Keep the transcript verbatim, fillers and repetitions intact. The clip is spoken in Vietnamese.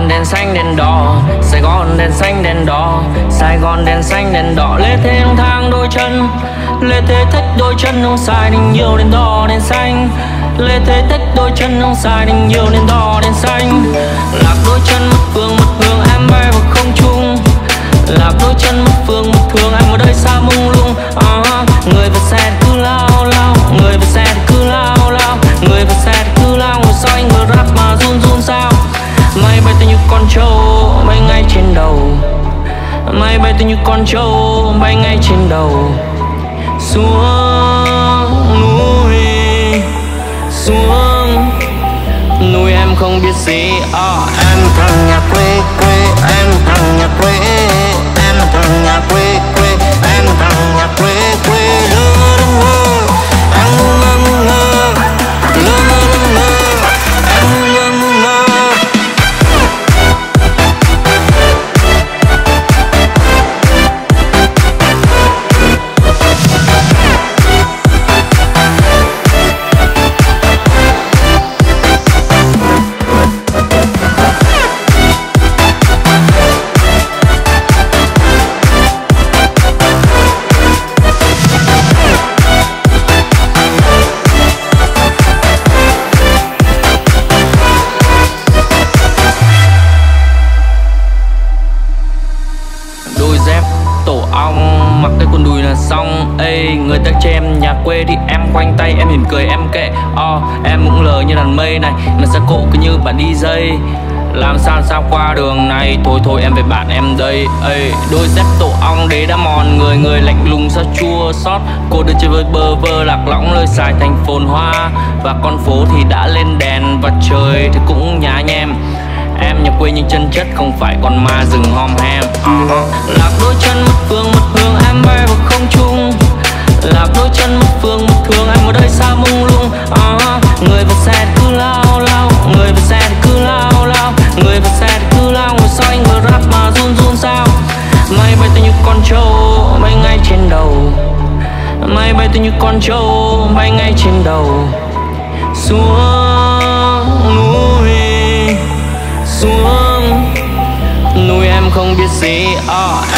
Gòn đèn xanh đèn đỏ, Sài Gòn đèn xanh đèn đỏ, Sài Gòn đèn xanh đèn đỏ. Lê thế lang thang đôi chân, lê thế thách đôi chân ông xài đình nhiều đèn đỏ đèn xanh. Lê thế thách đôi chân ông xài đình nhiều đèn đỏ đèn xanh. Lạc đôi chân một phương một phương em bay vào không trung. Lạc đôi chân một phương một phương em ở đây xa mông lung. À, người vượt xe cứ lao lao, người vượt xe cứ lao lao, người vượt xe cứ lao. Ngồi xoay người rap mà run run sao? Mày bay tôi như con trâu, bay ngay trên đầu. Mày bay tôi như con trâu, bay ngay trên đầu. Xuống núi, xuống núi em không biết gì. À, em thằng nhà quê quê, em thằng nhà quê, em thằng nhà quê quê, em thằng nhà quê quê lứa đúng không? Em lơ lơ lơ lơ. Người ta che em nhà quê thì em khoanh tay em mỉm cười em kệ. Oh, em cũng lờ như đàn mây này, là xe cộ cứ như bạn đi jay. Làm sao sao qua đường này, thôi thôi em về bạn em đây. Ê, đôi dép tổ ong đế đã mòn, người người lạnh lùng sao chua xót. Cô đơn chơi với bơ vơ lạc lõng lơi xài thành phồn hoa. Và con phố thì đã lên đèn và trời thì cũng nhá nhem. Em nhà quê nhưng chân chất không phải con ma rừng hom hem. uh-huh. Lạc đôi chân một phương một phương em bay vào không trung. Lạc đôi chân một phương một phương em ở đây xa mông lung. uh-huh. Người vượt xe cứ lao lao, người vượt xe cứ lao lao, người vượt xe cứ lao. Ngồi xoay người rap mà run run sao? Mày bay tôi như con trâu, bay ngay trên đầu. Mày bay tôi như con trâu, bay ngay trên đầu. Xuống núi, xuống núi em không biết gì. oh.